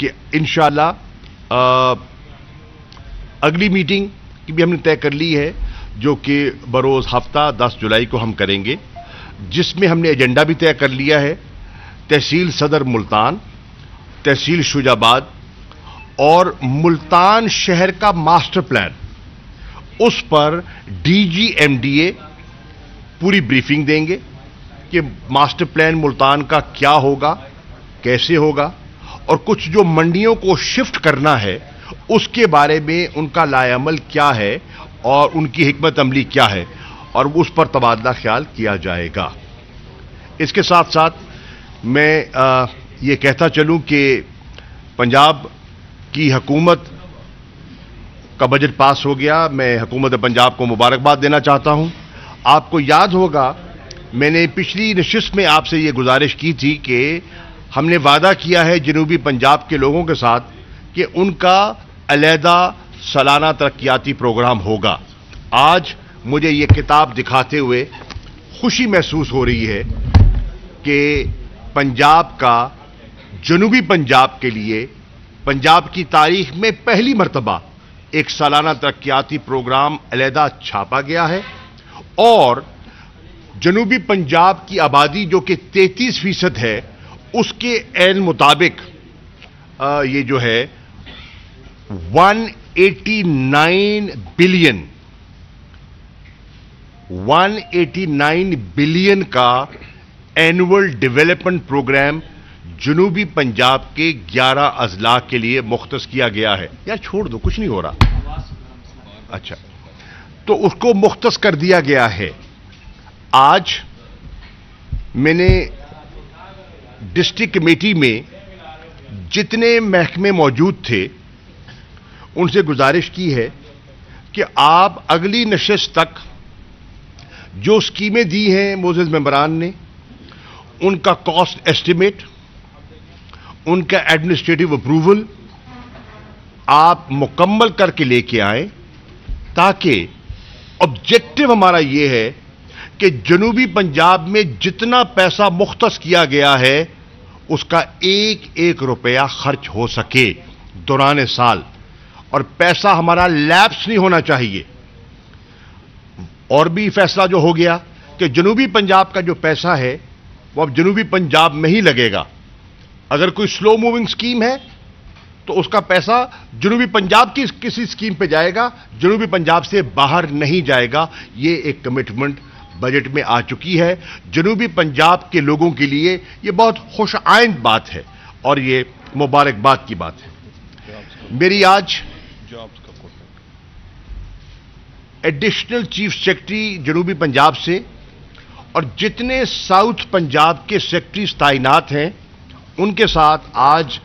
कि इंशाल्लाह अगली मीटिंग की भी हमने तय कर ली है जो कि बरोज़ हफ्ता 10 जुलाई को हम करेंगे, जिसमें हमने एजेंडा भी तय कर लिया है। तहसील सदर मुल्तान, तहसील शुजाबाद और मुल्तान शहर का मास्टर प्लान, उस पर डीजीएमडीए पूरी ब्रीफिंग देंगे कि मास्टर प्लान मुल्तान का क्या होगा, कैसे होगा, और कुछ जो मंडियों को शिफ्ट करना है उसके बारे में उनका लायमल क्या है और उनकी हिकमत अमली क्या है, और उस पर तबादला ख्याल किया जाएगा। इसके साथ साथ मैं ये कहता चलूं कि पंजाब की हुकूमत का बजट पास हो गया। मैं हुकूमत पंजाब को मुबारकबाद देना चाहता हूं। आपको याद होगा मैंने पिछली नशिस्त में आपसे ये गुजारिश की थी कि हमने वादा किया है जनूबी पंजाब के लोगों के साथ कि उनका अलहदा सालाना तरक्याती प्रोग्राम होगा। आज मुझे ये किताब दिखाते हुए खुशी महसूस हो रही है कि पंजाब का, जनूबी पंजाब के लिए, पंजाब की तारीख में पहली मर्तबा एक सालाना तरक्याती प्रोग्राम अलहदा छापा गया है। और जनूबी पंजाब की आबादी जो कि 33% है, उसके ऐन मुताबिक ये जो है 189 बिलियन का एनुअल डेवलपमेंट प्रोग्राम जनूबी पंजाब के 11 अजला के लिए मुख्तस किया गया है। यार छोड़ दो, कुछ नहीं हो रहा। अच्छा, तो उसको मुख्तस कर दिया गया है। आज मैंने डिस्ट्रिक्ट कमेटी में जितने महकमे मौजूद थे उनसे गुजारिश की है कि आप अगली नशिस्त तक जो स्कीमें दी हैं मोज़िज़ मेंबरान ने, उनका कॉस्ट एस्टिमेट, उनका एडमिनिस्ट्रेटिव अप्रूवल आप मुकम्मल करके लेके आए, ताकि ऑब्जेक्टिव हमारा ये है कि जनूबी पंजाब में जितना पैसा मुख्तस किया गया है उसका एक एक रुपया खर्च हो सके दौरान साल, और पैसा हमारा लैप्स नहीं होना चाहिए। और भी फैसला जो हो गया कि जनूबी पंजाब का जो पैसा है वो अब जनूबी पंजाब में ही लगेगा। अगर कोई स्लो मूविंग स्कीम है तो उसका पैसा जनूबी पंजाब की किसी स्कीम पे जाएगा, जनूबी पंजाब से बाहर नहीं जाएगा। ये एक कमिटमेंट बजट में आ चुकी है। जनूबी पंजाब के लोगों के लिए ये बहुत खुशआइंद बात है और ये मुबारकबाद की बात है। मेरी आज एडिशनल चीफ सेक्रेटरी जनूबी पंजाब से और जितने साउथ पंजाब के सेक्रेटरीज तैनात हैं उनके साथ आज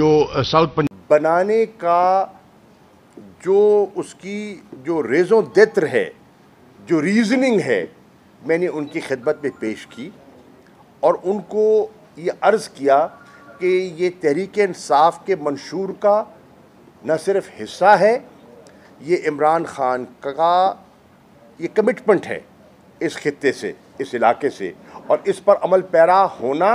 जो साउथ पंजाब बनाने का जो उसकी जो रेजो दत्र है, जो रीजनिंग है, मैंने उनकी खिदमत में पेश की और उनको ये अर्ज़ किया कि ये तहरीक इंसाफ के मंशूर का न सिर्फ हिस्सा है, ये इमरान ख़ान का ये कमिटमेंट है इस खित्ते से, इस इलाके से, और इस पर अमल पैरा होना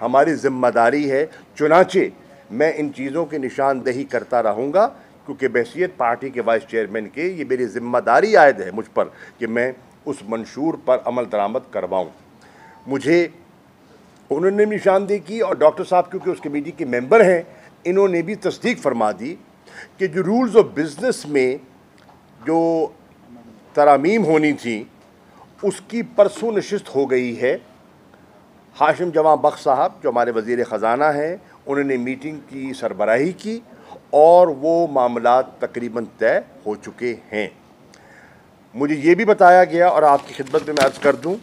हमारी ज़िम्मेदारी है। चुनाचे मैं इन चीज़ों की निशानदेही करता रहूँगा क्योंकि बहसीत पार्टी के वाइस चेयरमैन के ये मेरी ज़िम्मेदारी आयद है मुझ पर कि मैं उस मंशूर पर अमल दरामद करवाऊँ। मुझे उन्होंने निशानदेही की और डॉक्टर साहब क्योंकि उस कमेटी के मेंबर हैं, इन्होंने भी तस्दीक फरमा दी कि जो रूल्स ऑफ बिज़नेस में जो तरामीम होनी थी उसकी परसों नशिस्त हो गई है। हाशिम जवां बख्श साहब जो हमारे वज़ीर ख़जाना हैं, उन्होंने मीटिंग की सरबराही की और वो मामलात तकरीबन तय हो चुके हैं। मुझे ये भी बताया गया और आपकी खिदमत में मैं अर्ज़ कर दूं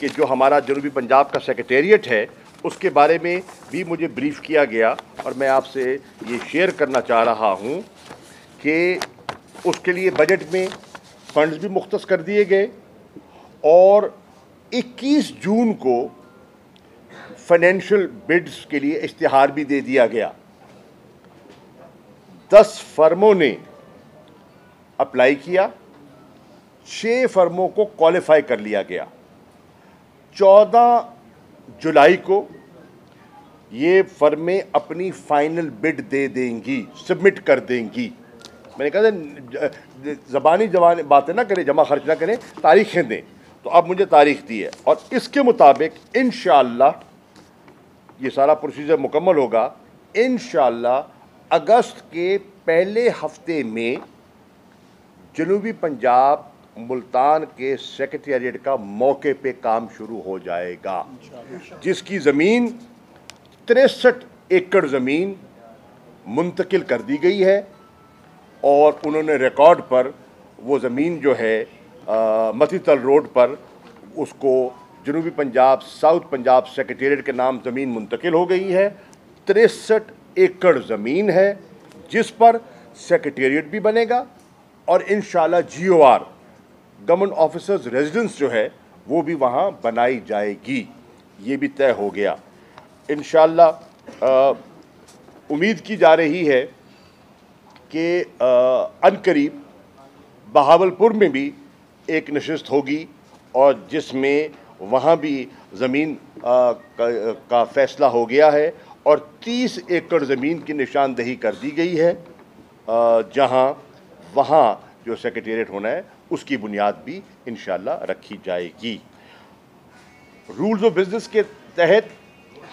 कि जो हमारा जनूबी पंजाब का सेक्रेटेरिएट है उसके बारे में भी मुझे ब्रीफ किया गया और मैं आपसे ये शेयर करना चाह रहा हूं कि उसके लिए बजट में फंड्स भी मुख्तस कर दिए गए और 21 जून को फाइनेंशियल बिड्स के लिए इश्तिहार भी दे दिया गया। 10 फर्मों ने अप्लाई किया, 6 फर्मों को क्वालिफाई कर लिया गया। 14 जुलाई को ये फर्में अपनी फाइनल बिड दे देंगी, सबमिट कर देंगी। मैंने कहा था ज़बानी जबानी बातें ना करें, जमा खर्च ना करें, तारीखें दें। तो अब मुझे तारीख दी है और इसके मुताबिक इंशाअल्लाह ये सारा प्रोसीजर मुकम्मल होगा। इंशाअल्लाह अगस्त के पहले हफ्ते में जनूबी पंजाब मुल्तान के सेक्रेटेरिएट का मौके पे काम शुरू हो जाएगा, जिसकी ज़मीन 63 एकड़ ज़मीन मुंतकिल कर दी गई है और उन्होंने रिकॉर्ड पर वो ज़मीन जो है मतीतल रोड पर उसको जनूबी पंजाब साउथ पंजाब सेक्रेटेरिएट के नाम ज़मीन मुंतकिल हो गई है। 63 एकड़ ज़मीन है जिस पर सेक्रेटेरिएट भी बनेगा और इंशाल्लाह GOR गवर्नमेंट ऑफिसर्स रेजिडेंस जो है वो भी वहाँ बनाई जाएगी, ये भी तय हो गया। इंशाल्लाह उम्मीद की जा रही है कि अनकरीब बहावलपुर में भी एक नशिस्त होगी और जिसमें वहाँ भी ज़मीन का फ़ैसला हो गया है और 30 एकड़ ज़मीन की निशानदेही कर दी गई है, जहाँ वहाँ जो सेक्रेटेरिएट होना है उसकी बुनियाद भी इंशाल्लाह रखी जाएगी। रूल्स ऑफ बिज़नेस के तहत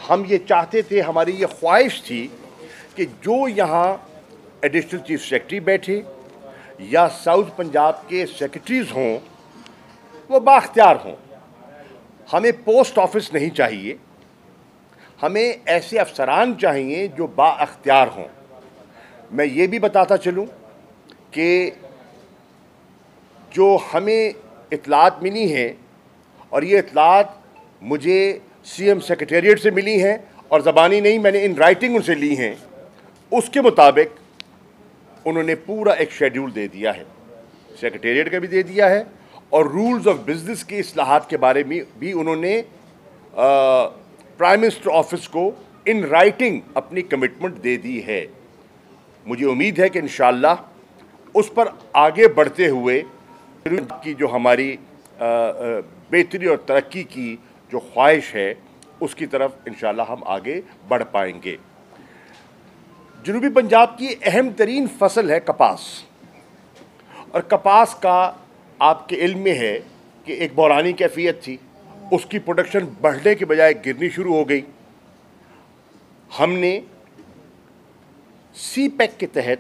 हम ये चाहते थे, हमारी ये ख्वाहिश थी कि जो यहाँ एडिशनल चीफ सेक्रेटरी बैठे या साउथ पंजाब के सेक्रेटरीज़ हों वो बाख्तियार हों। हमें पोस्ट ऑफिस नहीं चाहिए, हमें ऐसे अफसरान चाहिए जो बाख्तियार हों। मैं ये भी बताता चलूँ कि जो हमें इतलात मिली है और ये इतलात मुझे CM सेक्रेटेरिएट से मिली हैं और ज़बानी नहीं, मैंने इन राइटिंग उनसे ली हैं, उसके मुताबिक उन्होंने पूरा एक शेड्यूल दे दिया है, सेक्रेटेरिएट का भी दे दिया है और रूल्स ऑफ बिज़नेस की इस्लाहात के बारे में भी उन्होंने प्राइम मिनिस्टर ऑफिस को इन राइटिंग अपनी कमिटमेंट दे दी है। मुझे उम्मीद है कि इंशाल्लाह उस पर आगे बढ़ते हुए की जो हमारी बेहतरी और तरक्की की जो ख्वाहिश है उसकी तरफ इंशाल्लाह हम आगे बढ़ पाएंगे। जनूबी पंजाब की अहम तरीन फसल है कपास और कपास का आपके इल्म में है कि एक बहरानी कैफियत थी, उसकी प्रोडक्शन बढ़ने के बजाय गिरनी शुरू हो गई। हमने CPEC के तहत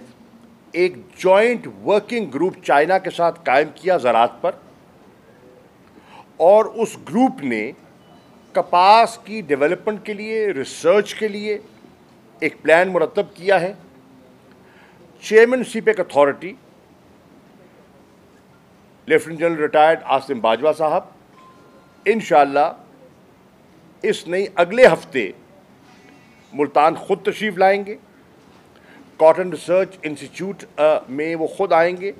एक जॉइंट वर्किंग ग्रुप चाइना के साथ कायम किया ज़रात पर और उस ग्रुप ने कपास की डेवलपमेंट के लिए, रिसर्च के लिए एक प्लान मुरतब किया है। Chairman CPEC authority lieutenant general retired Asim Bajwa साहब इंशाल्लाह इस नई अगले हफ्ते मुल्तान ख़ुद तशरीफ़ लाएंगे। कॉटन रिसर्च इंस्टीट्यूट में वो ख़ुद आएंगे।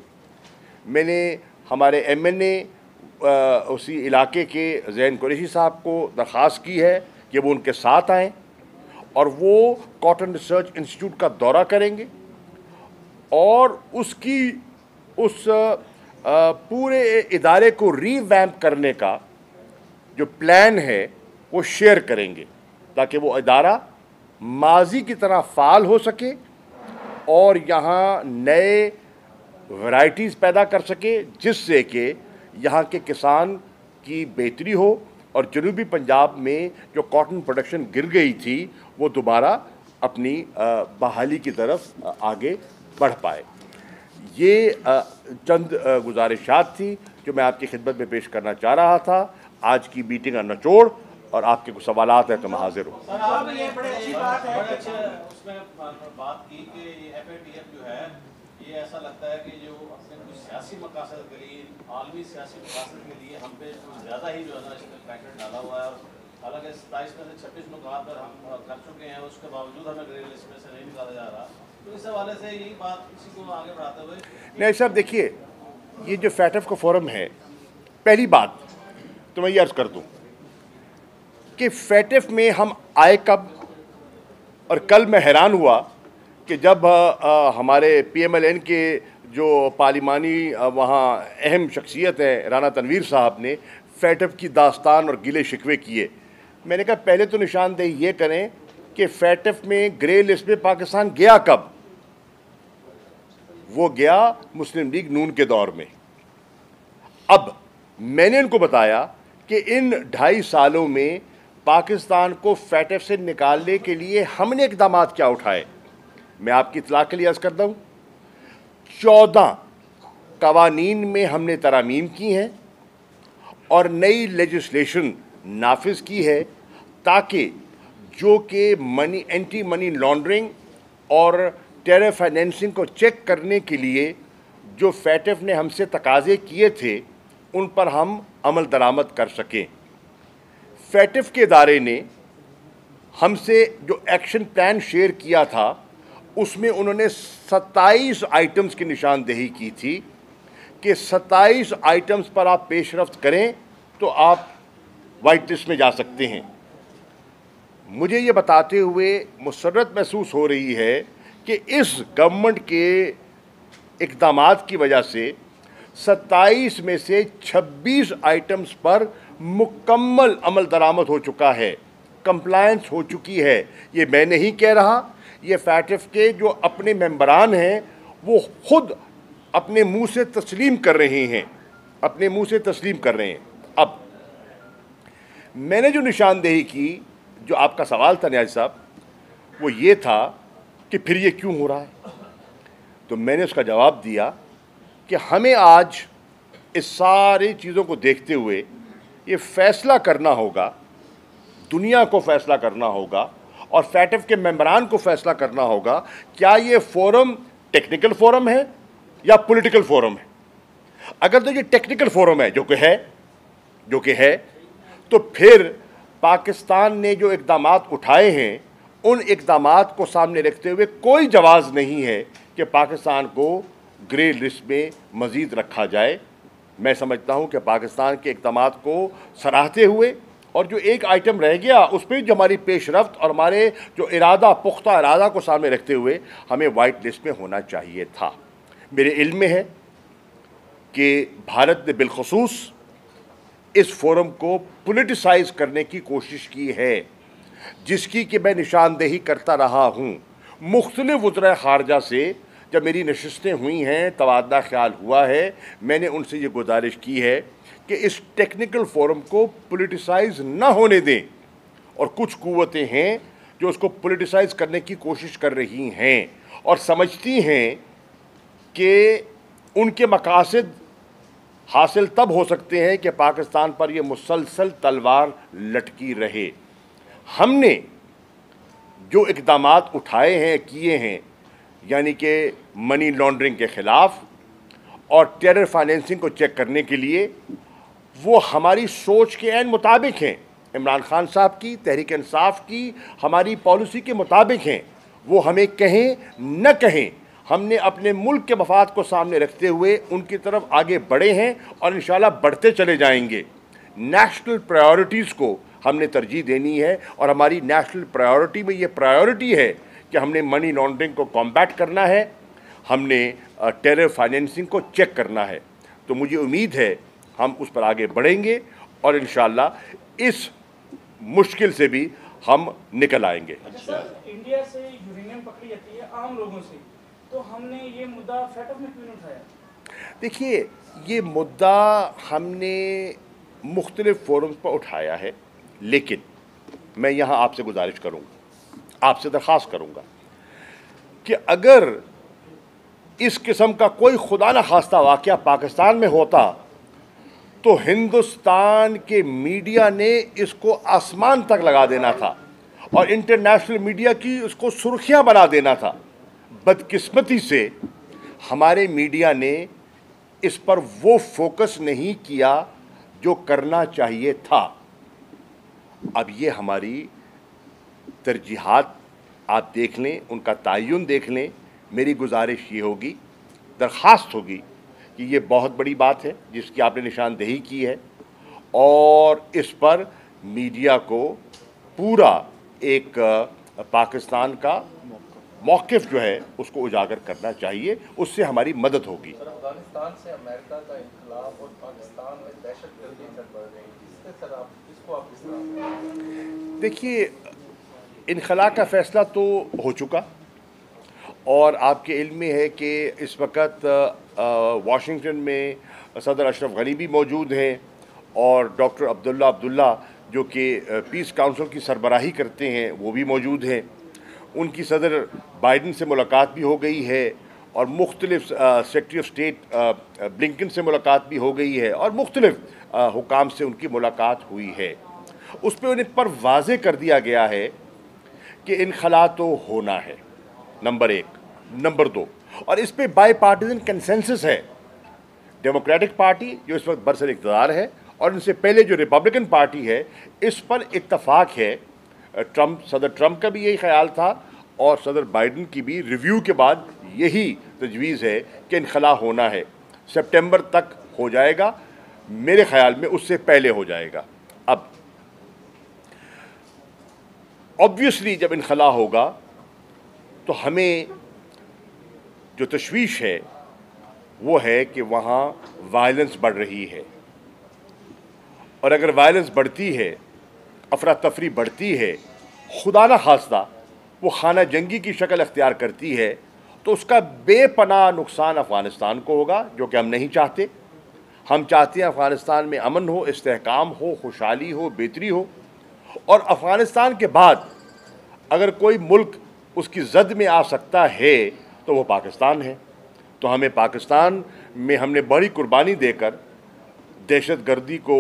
मैंने हमारे MNA उसी इलाके के जैन कुरैशी साहब को दरख्वास्त की है कि वो उनके साथ आएँ और वो कॉटन रिसर्च इंस्टीट्यूट का दौरा करेंगे और उसकी पूरे इदारे को रीवैम्प करने का जो प्लान है वो शेयर करेंगे ताकि वो इदारा माजी की तरह फ़ाल हो सके और यहाँ नए वैरायटीज़ पैदा कर सके, जिससे कि यहाँ के किसान की बेहतरी हो और जनूबी पंजाब में जो कॉटन प्रोडक्शन गिर गई थी वो दोबारा अपनी बहाली की तरफ आगे बढ़ पाए। ये चंद गुजारिशात थी जो मैं आपकी खिदमत में पेश करना चाह रहा था। आज की मीटिंग का नचोड़ और आपके कुछ सवाल हैं तो मैं हाजिर हूँ। हालांकि 27 में से 26 नुकात पर हम कर चुके हैं, उसके बावजूद हमें ग्रे लिस्ट में से नहीं निकाला जा रहा, तो इस हवाले से यही बात इसी को आगे बढ़ाते हुए। नहीं साहब देखिए, ये जो FATF का फोरम है, पहली बात तो मैं ये अर्ज़ कर दूँ कि FATF में हम आए कब, और कल मैं हैरान हुआ कि जब हमारे PMLN के जो पार्लिमानी वहाँ अहम शख्सियत हैं राना तनवीर साहब ने FATF की दास्तान और गिले शिकवे किए। मैंने कहा पहले तो निशानदेही ये करें कि फैटफ में ग्रे लिस्ट में पाकिस्तान गया कब? वो गया मुस्लिम लीग नून के दौर में। अब मैंने इनको बताया कि इन 2.5 सालों में पाकिस्तान को फैटफ से निकालने के लिए हमने इकदाम क्या उठाए। मैं आपकी इतला के लिए अर्ज़ करता हूँ 14 कवानीन में हमने तरामीम की हैं और नई लेजिस्लेशन नाफिज की है ताकि जो कि मनी एंटी मनी लॉन्ड्रिंग और टेरर फाइनेंसिंग को चेक करने के लिए जो फैटफ ने हमसे तकाजे किए थे उन पर हम अमल दरामद कर सकें। फैटफ के दायरे ने हमसे जो एक्शन प्लान शेयर किया था उसमें उन्होंने 27 आइटम्स की निशानदेही की थी कि 27 आइटम्स पर आप पेशरफ्त करें तो आप वाइट लिस्ट में जा सकते हैं। मुझे ये बताते हुए मुसरत महसूस हो रही है कि इस गवर्नमेंट के इक़दामात की वजह से 27 में से 26 आइटम्स पर मुकम्मल अमल दरामद हो चुका है, कंप्लायंस हो चुकी है। ये मैं नहीं कह रहा, ये फैटफ के जो अपने मेंबरान हैं वो खुद अपने मुंह से तस्लीम कर रहे हैं, अपने मुंह से तस्लीम कर रहे हैं। अब मैंने जो निशानदेही की, जो आपका सवाल था न्याज साहब, वो ये था कि फिर ये क्यों हो रहा है, तो मैंने उसका जवाब दिया कि हमें आज इस सारी चीज़ों को देखते हुए ये फैसला करना होगा, दुनिया को फैसला करना होगा और फैटफ के मेंबरान को फैसला करना होगा क्या ये फोरम टेक्निकल फोरम है या पॉलिटिकल फोरम है। अगर तो ये टेक्निकल फोरम है जो कि है तो फिर पाकिस्तान ने जो इक़दामात उठाए हैं उन इक़दामात को सामने रखते हुए कोई जवाज़ नहीं है कि पाकिस्तान को ग्रे लिस्ट में मज़ीद रखा जाए। मैं समझता हूँ कि पाकिस्तान के इक़दामात को सराहते हुए और जो एक आइटम रह गया उस पर जो हमारी पेशरफ्त और हमारे जो इरादा, पुख्ता इरादा को सामने रखते हुए हमें वाइट लिस्ट में होना चाहिए था। मेरे इल्म में है कि भारत ने बिलखसूस इस फोरम को पॉलिटिसाइज़ करने की कोशिश की है जिसकी कि मैं निशानदेही करता रहा हूँ। मुख्तलिफ़ वज़राए ख़ारजा से जब मेरी नशिस्तें हुई हैं, तबादला ख्याल हुआ है, मैंने उनसे ये गुजारिश की है कि इस टेक्निकल फोरम को पॉलिटिसाइज़ ना होने दें और कुछ कुव्वतें हैं जो उसको पॉलिटिसाइज़ करने की कोशिश कर रही हैं और समझती हैं कि उनके मकासद हासिल तब हो सकते हैं कि पाकिस्तान पर यह मुसलसल तलवार लटकी रहे। हमने जो इक़दामात उठाए हैं, किए हैं, यानी कि मनी लॉन्ड्रिंग के ख़िलाफ़ और टेरर फाइनेंसिंग को चेक करने के लिए, वो हमारी सोच के ऐन मुताबिक हैं, इमरान ख़ान साहब की तहरीक इंसाफ की हमारी पॉलिसी के मुताबिक हैं। वो हमें कहें न कहें, हमने अपने मुल्क के मफाद को सामने रखते हुए उनकी तरफ आगे बढ़े हैं और इंशाल्लाह बढ़ते चले जाएंगे। नेशनल प्रायोरिटीज़ को हमने तरजीह देनी है और हमारी नेशनल प्रायोरिटी में ये प्रायोरिटी है कि हमने मनी लॉन्ड्रिंग को कॉम्बैट करना है, हमने टेरर फाइनेंसिंग को चेक करना है। तो मुझे उम्मीद है हम उस पर आगे बढ़ेंगे और इंशाल्लाह इस मुश्किल से भी हम निकल आएंगे। इंडिया से यूरेनियम पकड़ी जाती है आम लोगों से, तो हमने ये मुद्दा फैटफ में क्यों नहीं उठाया? देखिए, ये मुद्दा हमने मुख्तलिफ फोरम्स पर उठाया है, लेकिन मैं यहाँ आपसे गुजारिश करूँगा, आपसे दरख्वास्त करूँगा कि अगर इस किस्म का कोई खुदा न खास्ता वाक़या पाकिस्तान में होता तो हिंदुस्तान के मीडिया ने इसको आसमान तक लगा देना था और इंटरनेशनल मीडिया की उसको सुर्खियाँ बना देना था। बदकिस्मती से हमारे मीडिया ने इस पर वो फोकस नहीं किया जो करना चाहिए था। अब ये हमारी तरजीहात आप देख लें, उनका तायुन देख लें। मेरी गुजारिश ये होगी, दरख्वास्त होगी कि ये बहुत बड़ी बात है जिसकी आपने निशानदेही की है और इस पर मीडिया को पूरा एक पाकिस्तान का मौक़िफ़ जो है उसको उजागर करना चाहिए, उससे हमारी मदद होगी। अफगानिस्तान से अमेरिका का इंकलाब और पाकिस्तान में दहशतगर्दी बढ़ रही है, इससे सर आप इसको देखिए, इनखला का फैसला तो हो चुका और आपके इल्म में है कि इस वक्त वाशिंगटन में सदर अशरफ गनी भी मौजूद हैं और डॉक्टर अब्दुल्ला जो कि पीस काउंसिल की सरबराही करते हैं वो भी मौजूद हैं। उनकी सदर बाइडन से मुलाकात भी हो गई है और मुख्तलिफ सेक्रेटरी ऑफ स्टेट ब्लिंकन से मुलाकात भी हो गई है और मुख्तलिफ हुकाम से उनकी मुलाकात हुई है। उस पर उन्हें वाज़े कर दिया गया है कि इनखला तो होना है, नंबर एक। नंबर दो, और इस पर बाई पार्टीजन कंसेंसस है, डेमोक्रेटिक पार्टी जो इस वक्त बरसर इक़्तिदार है और इनसे पहले जो रिपब्लिकन पार्टी है, इस पर इत्तफाक है। ट्रम्प, सदर ट्रम्प का भी यही ख्याल था और सदर बाइडन की भी रिव्यू के बाद यही तजवीज़ है कि इनखला होना है। सितंबर तक हो जाएगा, मेरे ख्याल में उससे पहले हो जाएगा। अब ऑब्वियसली जब इनखला होगा तो हमें जो तशवीश है वो है कि वहाँ वायलेंस बढ़ रही है और अगर वायलेंस बढ़ती है, अफरा तफरी बढ़ती है, खुदा न खास्ता वो खाना जंगी की शक्ल अख्तियार करती है तो उसका बेपनाह नुकसान अफ़गानिस्तान को होगा, जो कि हम नहीं चाहते। हम चाहते हैं अफ़गानिस्तान में अमन हो, इस्तेहकाम हो, खुशहाली हो, बेहतरी हो। और अफ़गानिस्तान के बाद अगर कोई मुल्क उसकी जद में आ सकता है तो वो पाकिस्तान है। तो हमें पाकिस्तान में हमने बड़ी कुर्बानी देकर दहशत गर्दी को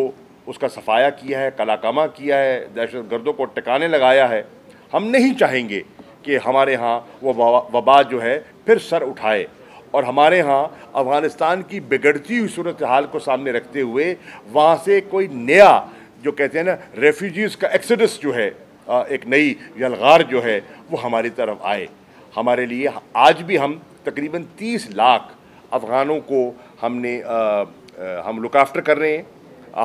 उसका सफाया किया है, कलाकामा किया है, दहशत गर्दों को टिकाने लगाया है। हम नहीं चाहेंगे कि हमारे यहाँ वो वबा जो है फिर सर उठाए और हमारे यहाँ अफ़गानिस्तान की बिगड़ती हुई सूरत हाल को सामने रखते हुए वहाँ से कोई नया, जो कहते हैं ना, रेफ्यूजीज़ का एक्सोडस जो है, एक नई यलगार जो है वो हमारी तरफ आए। हमारे लिए आज भी हम तकरीबन 30 लाख अफ़गानों को हम लुक आफ्टर कर रहे हैं,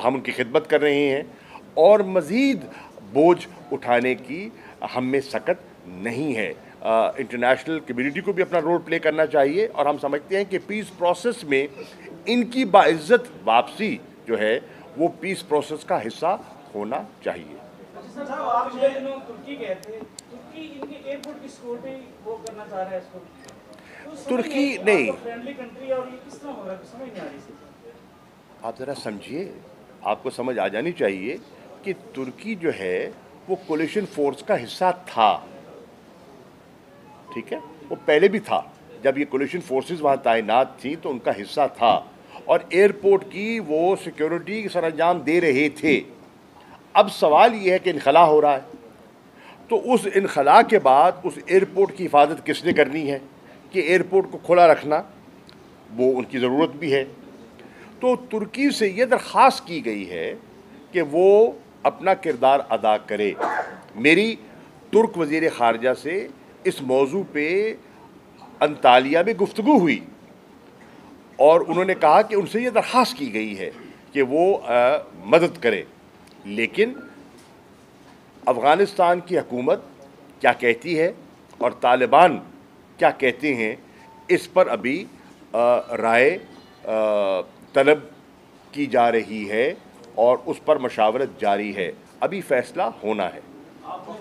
हम उनकी खिदमत कर रहे हैं और मज़ीद बोझ उठाने की हम में सकत नहीं है। इंटरनेशनल कम्यूनिटी को भी अपना रोल प्ले करना चाहिए और हम समझते हैं कि पीस प्रोसेस में इनकी बाइज़्ज़त वापसी जो है वो पीस प्रोसेस का हिस्सा होना चाहिए। तुर्की नहीं, आप ज़रा समझिए, आपको समझ आ जानी चाहिए कि तुर्की जो है वो कोलिशन फोर्स का हिस्सा था, ठीक है, वो पहले भी था। जब ये कोलिशन फोर्सेस वहाँ तैनात थी तो उनका हिस्सा था और एयरपोर्ट की वो सिक्योरिटी की सरंजाम दे रहे थे। अब सवाल ये है कि इनखला हो रहा है तो उस इनखला के बाद उस एयरपोर्ट की हिफाजत किसने करनी है कि एयरपोर्ट को खुला रखना, वो उनकी ज़रूरत भी है। तो तुर्की से ये दरख्वास्त की गई है कि वो अपना किरदार अदा करे। मेरी तुर्क वज़ीर ख़ारजा से इस मौजू पे अंतालिया में गुफ्तगू हुई और उन्होंने कहा कि उनसे ये दरख्वास्त की गई है कि वो मदद करे। लेकिन अफ़गानिस्तान की हकूमत क्या कहती है और तालिबान क्या कहते हैं, इस पर अभी राय तलब की जा रही है और उस पर मशावरत जारी है। अभी फैसला होना है। आपको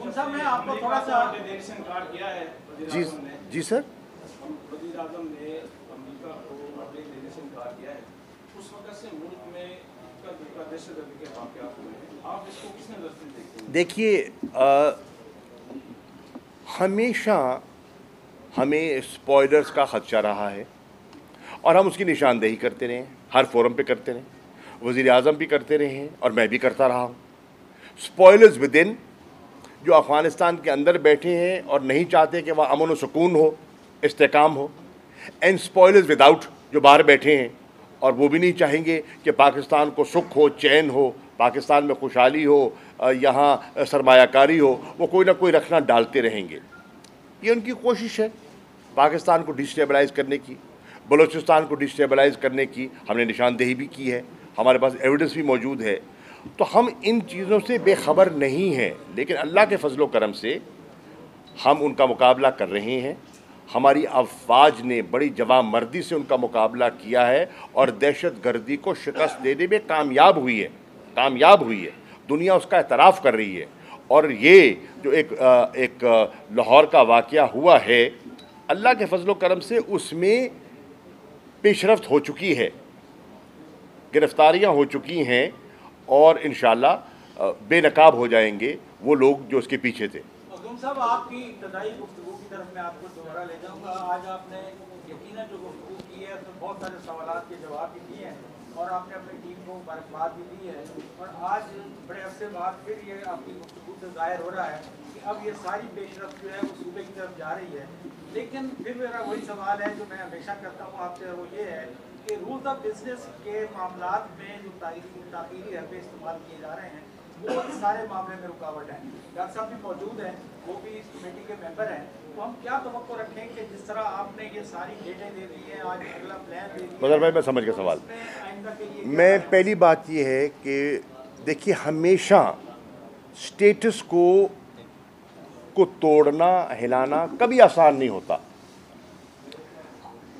थोड़ा सा किया है। जी जी सर, देखिए, हमेशा हमें स्पॉयलर्स का खदशा रहा है और हम उसकी निशानदेही करते रहे, हर फोरम पे करते रहे, वज़ीर आज़म भी करते रहे हैं और मैं भी करता रहा हूँ। स्पॉयलर्स विदिन जो अफ़गानिस्तान के अंदर बैठे हैं और नहीं चाहते कि वहाँ अमन व सुकून हो, इस्तेकाम हो, एंड स्पॉयलर्स विदाउट जो बाहर बैठे हैं और वो भी नहीं चाहेंगे कि पाकिस्तान को सुख हो, चैन हो, पाकिस्तान में खुशहाली हो, यहाँ सरमायाकारी हो, वो कोई ना कोई रखना डालते रहेंगे। ये उनकी कोशिश है पाकिस्तान को डिस्टेबलाइज़ करने की, बलूचिस्तान को डिस्टेबलाइज़ करने की। हमने निशानदेही भी की है, हमारे पास एविडेंस भी मौजूद है। तो हम इन चीज़ों से बेखबर नहीं हैं लेकिन अल्लाह के फजलो करम से हम उनका मुकाबला कर रहे हैं। हमारी अफवाज ने बड़ी जवामर्दी से उनका मुकाबला किया है और दहशत गर्दी को शिकस्त देने में कामयाब हुई है, दुनिया उसका एतराफ़ कर रही है और ये जो एक लाहौर का वाक़या हुआ है, अल्लाह के फजल करम से उसमें पेशरफ्त हो चुकी है, गिरफ़्तारियाँ हो चुकी हैं और इंशाल्लाह बेनकाब हो जाएंगे वो लोग जो उसके पीछे थे। साहब, आपकी इब्तदाई गुफ्तगू की तरफ मैं आपको दोबारा ले जाऊंगा। आज आपने यकीनन जो गुफ्तगू की है उसमें बहुत सारे सवालात के जवाब भी दिए हैं और आपने अपनी टीम को मुबारकबाद भी दी है, और आज बड़े अरसे बाद फिर ये आपकी गुफ्तगू से जाहिर हो रहा है कि अब ये सारी पेशरफ जो है वो सूबे की तरफ जा रही है। लेकिन फिर मेरा वही सवाल है जो मैं हमेशा करता हूँ आपसे, वो ये है कि रूल्स ऑफ बिजनेस के मामला में जो ताकीरी हरबे इस्तेमाल किए जा रहे हैं वो इस सारे मामले में रुकावट है। डॉक्टर साहब भी मौजूद हैं, वो भी इस कमेटी के मेंबर हैं, तो हम क्या तवक्को रखें कि जिस तरह आपने ये सारी डेटें दे दी है, आज अगला प्लान दे दिया। बदर भाई, मैं समझ गया सवाल। मैं पहली बात ये है कि देखिए, हमेशा स्टेटस को तोड़ना हिलाना कभी आसान नहीं होता।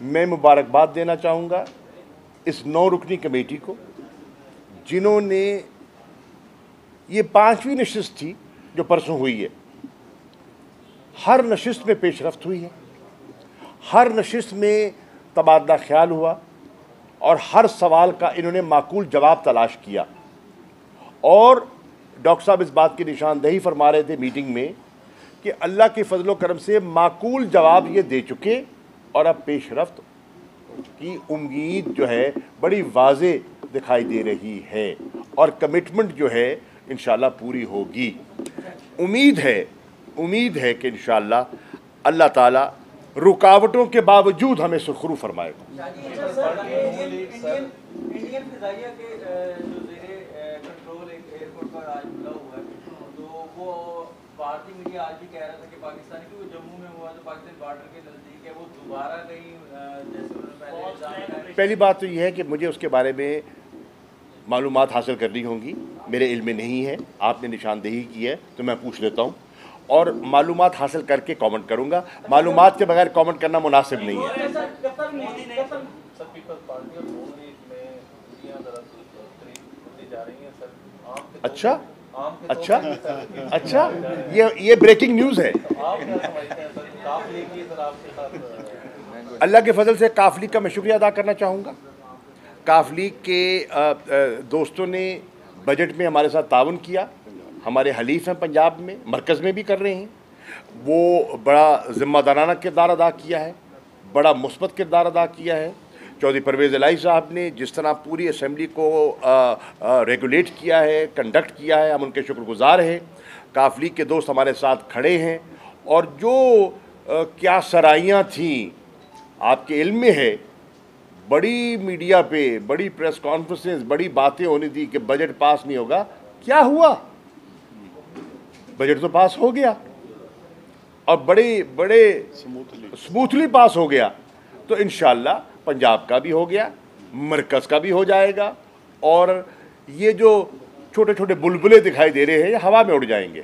मैं मुबारकबाद देना चाहूँगा इस 9 रुकनी कमेटी को, जिन्होंने ये 5वीं नशिस्त थी जो परसों हुई है। हर नशिस्त में पेशरफ्त हुई है, हर नशिस्त में तबादला ख्याल हुआ और हर सवाल का इन्होंने माकूल जवाब तलाश किया। और डॉक्टर साहब इस बात की निशानदेही फरमा रहे थे मीटिंग में कि अल्लाह के फजल व करम से माकूल जवाब ये दे चुके और अब पेशरफ्त की उम्मीद जो है बड़ी वाज़ेह दिखाई दे रही है और कमिटमेंट जो है इंशाल्लाह पूरी होगी। उम्मीद है कि इंशाल्लाह अल्लाह ताला रुकावटों के बावजूद हमें सुखरू फरमाएगा। इंडियन फिजाइया के जो ज़ेरे कंट्रोल एक एयरपोर्ट पर आज हमला हुआ है, तो वो भारतीय मीडिया आज भी कह रहा था कि पाकिस्तानी कि वो जम्मू में हुआ तो पाकिस्तान बॉर्डर के नज़दीक है, वो दोबारा नहीं जैसे। पहली बात तो ये है कि मुझे उसके बारे में मालूमात हासिल करनी होंगी, मेरे इल्म में नहीं है। आपने निशानदेही की है तो मैं पूछ लेता हूँ और मालूमात हासिल करके कमेंट करूँगा। मालूमात के बगैर कमेंट करना मुनासिब नहीं है। अच्छा अच्छा अच्छा, ये ब्रेकिंग न्यूज़ है। अल्लाह के फजल से काफ लीग का मैं शुक्रिया अदा करना चाहूँगा। काफ लीग के दोस्तों ने बजट में हमारे साथ ताउन किया, हमारे हलीफ हैं पंजाब में, मरकज़ में भी कर रहे हैं। वो बड़ा ज़िम्मेदाराना किरदार अदा किया है, बड़ा मुस्बत किरदार अदा किया है। चौधरी परवेज़ इलाही साहब ने जिस तरह पूरी असम्बली को रेगुलेट किया है, कंडक्ट किया है, हम उनके शुक्रगुज़ार हैं। काफ लीग के दोस्त हमारे साथ खड़े हैं और जो क्या सराइयाँ थीं आपके इल्म में है, बड़ी मीडिया पे बड़ी प्रेस कॉन्फ्रेंसेस, बड़ी बातें होनी थी कि बजट पास नहीं होगा। क्या हुआ? बजट तो पास हो गया और बड़े बड़े स्मूथली पास हो गया। तो इंशाल्लाह पंजाब का भी हो गया, मरकज़ का भी हो जाएगा और ये जो छोटे छोटे बुलबुले दिखाई दे रहे हैं ये हवा में उड़ जाएंगे।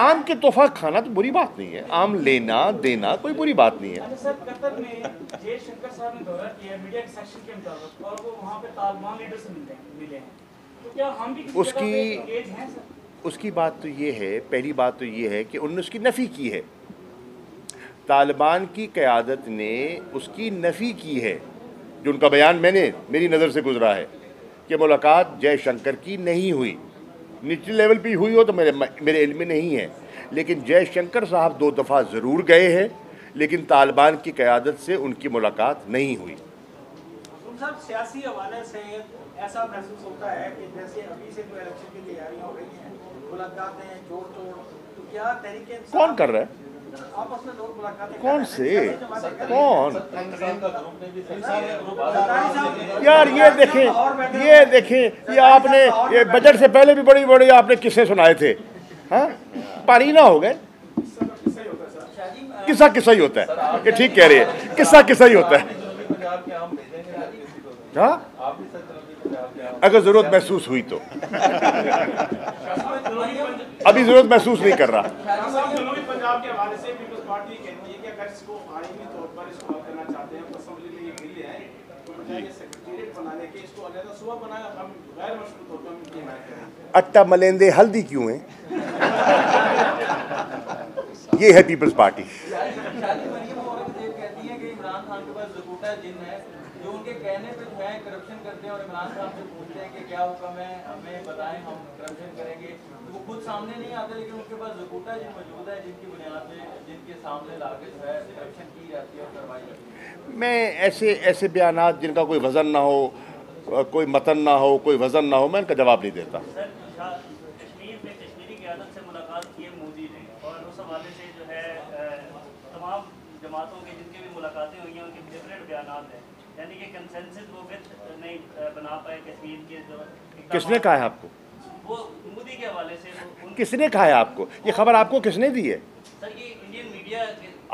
आम के तोहफा खाना तो बुरी बात नहीं है, आम लेना देना कोई बुरी बात नहीं है। सर, कतर में जयशंकर साहब ने दौरा किया मीडिया के सेक्शन के अंतर्गत और वो वहाँ पे तालिबान लीडर से मिले हैं, तो क्या हम भी किसी जगह पे एंगेज हैं सर? उसकी बात तो ये है, पहली बात तो ये है कि उन्होंने उसकी नफ़ी की है, तालिबान की क़यादत ने उसकी नफ़ी की है। जो उनका बयान मेरी नज़र से गुजरा है कि मुलाकात जयशंकर की नहीं हुई, निचले लेवल पे हुई हो तो मेरे इल्म में नहीं है। लेकिन जयशंकर साहब 2 दफ़ा ज़रूर गए हैं, लेकिन तालिबान की क़यादत से उनकी मुलाकात नहीं हुई। साहब, सियासी हवाले से ऐसा महसूस होता है कि जैसे अभी से कोई इलेक्शन की तैयारियां हो रही हैं, मुलाकातें जोड़-तोड़, तो क्या तरीके कौन कर रहा है? आपस में लोग मुलाकातें कौन से कौन यार, ये देखें ये आपने ये बजट से पहले भी बड़ी बड़ी आपने किस्से सुनाए थे। हाँ, पारीना हो गए। किस्सा ही होता है, ये ठीक कह रहे हैं, किस्सा ही होता है। हाँ, अगर ज़रूरत महसूस हुई तो अभी ज़रूरत महसूस नहीं कर रहा। पंजाब के हवाले से पीपल्स पार्टी कहती है कि अगर इसको आईनी तौर पर इसको हल करना चाहते हैं तो असेंबली में ये बिल है, तो ये सेक्रेटेरिएट अट्टा मलेंदे हल्दी क्यों है? ये है पीपल्स पार्टी। मैं ऐसे बयानात जिनका कोई वजन ना हो, कोई मतन ना हो, कोई वजन ना हो, मैं इनका जवाब नहीं देता। कश्मीर में कश्मीरी क़यादत से मुलाकात की मोदी ने, और उस हवाले से जो है तमाम जमातों के जिनके भी मुलाकातें हुई हैं उनके डिफरेंट बयानात हैं, यानी कि कंसेंसस वो नहीं बना पाए कश्मीर के जो। किसने कहा है आपको वो मोदी के हवाले से? किसने कहा है आपको ये खबर? आपको किसने दी है सर? ये इंडियन मीडिया।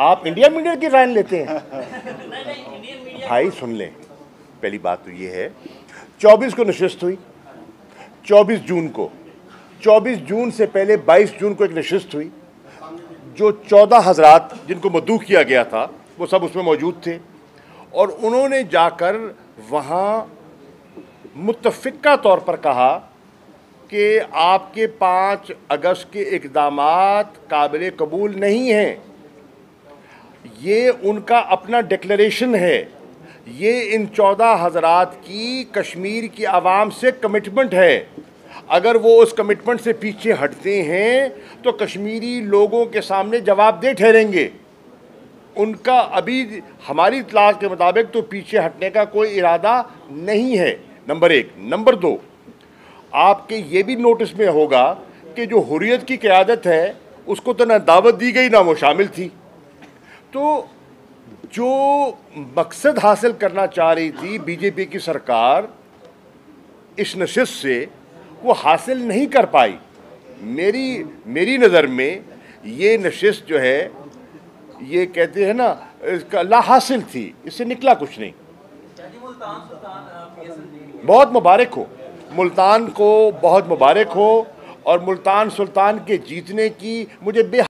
आप इंडियन मीडिया की राय लेते हैं? नहीं, इंडियन मीडिया भाई सुन लें। पहली बात तो ये है 24 को नशिस्त हुई, 24 जून को। 24 जून से पहले 22 जून को एक नशिस्त हुई, जो 14 हज़रात जिनको मद्दू किया गया था वो सब उसमें मौजूद थे, और उन्होंने जाकर वहाँ मुत्तफ़िका तौर पर कहा कि आपके 5 अगस्त के इक़दामात काबिल कबूल नहीं हैं। ये उनका अपना डिक्लेरेशन है, ये इन 14 हज़रात की कश्मीर की आवाम से कमिटमेंट है। अगर वो उस कमिटमेंट से पीछे हटते हैं तो कश्मीरी लोगों के सामने जवाबदेह ठहरेंगे। उनका अभी हमारी इतलात के मुताबिक तो पीछे हटने का कोई इरादा नहीं है, नंबर 1। नंबर 2, आपके ये भी नोटिस में होगा कि जो हुर्रियत की क़यादत है उसको तो ना दावत दी गई ना वो शामिल थी। तो जो मकसद हासिल करना चाह रही थी बीजेपी की सरकार इस नशिस्त से, वो हासिल नहीं कर पाई। मेरी नज़र में ये नशिस्त जो है, ये कहते हैं ना, इसका ला हासिल थी, इससे निकला कुछ नहीं। बहुत मुबारक हो मुल्तान को, बहुत मुबारक हो, और मुल्तान सुल्तान के जीतने की मुझे बेहद